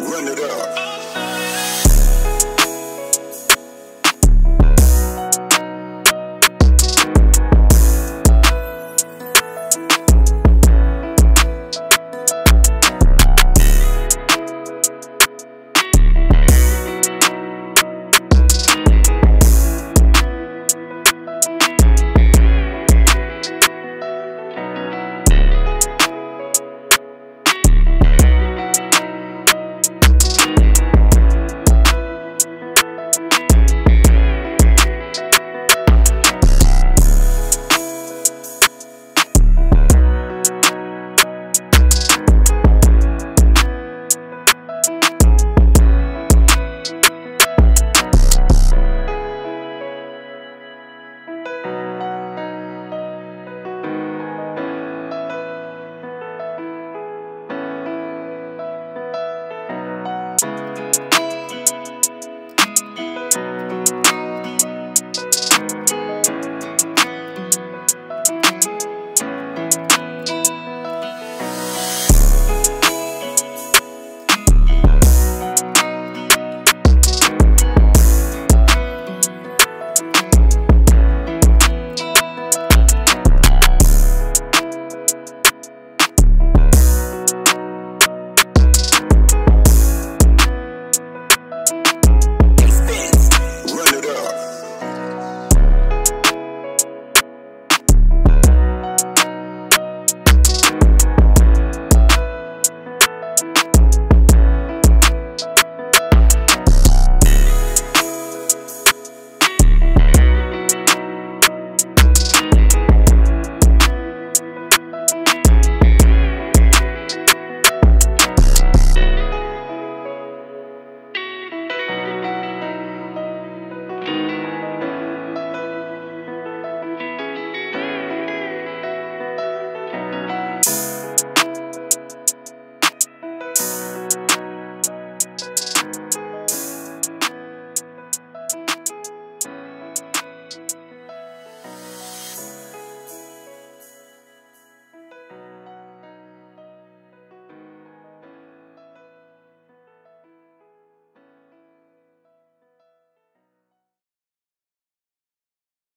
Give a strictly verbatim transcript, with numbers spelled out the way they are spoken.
Run it up.